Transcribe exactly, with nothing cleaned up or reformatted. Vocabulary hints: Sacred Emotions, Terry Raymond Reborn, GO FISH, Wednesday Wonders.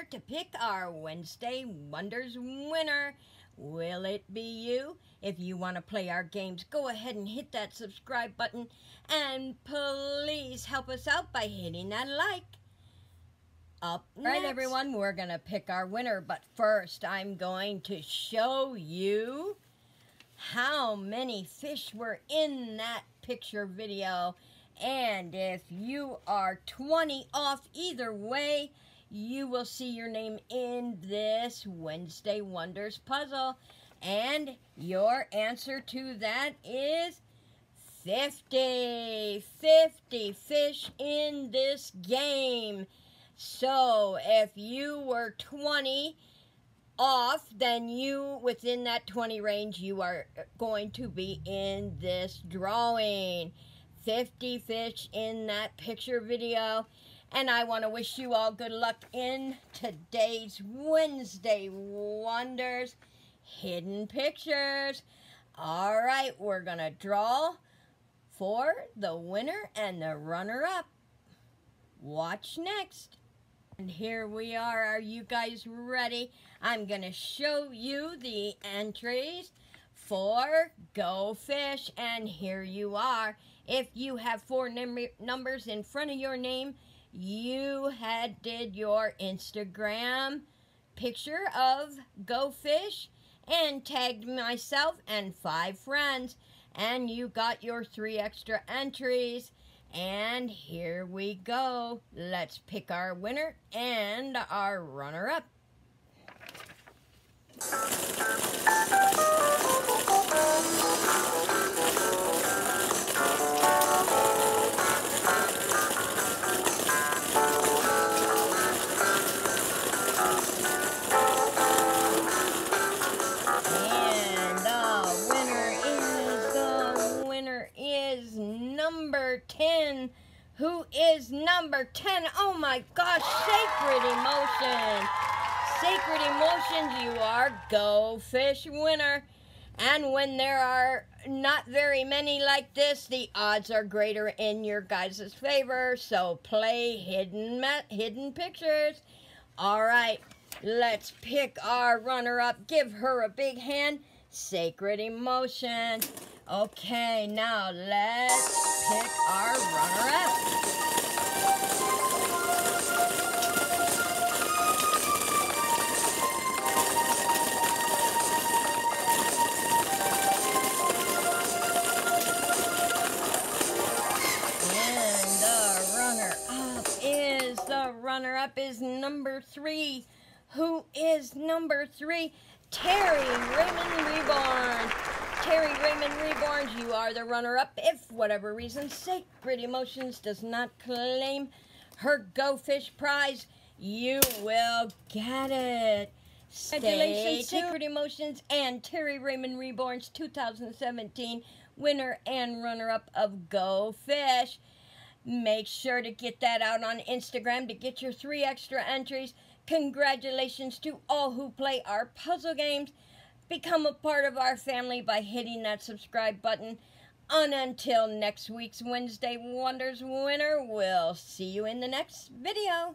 winner to pick our Wednesday Wonders winner. Will it be you? If you want to play our games, go ahead and hit that subscribe button, and please help us out by hitting that like. Up next. All right, everyone, we're going to pick our winner, but first I'm going to show you how many fish were in that picture video. And if you are twenty off either way, you will see your name in this Wednesday Wonders puzzle. And your answer to that is fifty. fifty fish in this game. So if you were twenty off, then you, within that twenty range, you are going to be in this drawing. fifty fish in that picture video. And I want to wish you all good luck in today's Wednesday Wonders Hidden Pictures. All right, we're going to draw for the winner and the runner-up. Watch next. And here we are. Are you guys ready? I'm going to show you the entries for Go Fish. And here you are. If you have four num numbers in front of your name, you had did your Instagram picture of Go Fish and tagged myself and five friends, and you got your three extra entries. And here we go. Let's pick our winner and our runner-up. ten. Who is number ten? Oh my gosh, Sacred Emotions. Sacred Emotions, you are Go Fish winner. And when there are not very many like this, the odds are greater in your guys' favor. So play hidden hidden pictures. All right, let's pick our runner-up. Give her a big hand. Sacred Emotions. Okay, now let's pick our runner-up. And the runner-up is, the runner-up is number three. Who is number three? Terry Raymond Reborn. Terry Raymond Reborn, you are the runner-up. If, for whatever reason, Sacred Emotions does not claim her Go Fish prize, you will get it. Congratulations, Sacred Emotions and Terry Raymond Reborn's two thousand seventeen winner and runner-up of Go Fish. Make sure to get that out on Instagram to get your three extra entries. Congratulations to all who play our puzzle games. Become a part of our family by hitting that subscribe button. And until next week's Wednesday Wonders winner, we'll see you in the next video.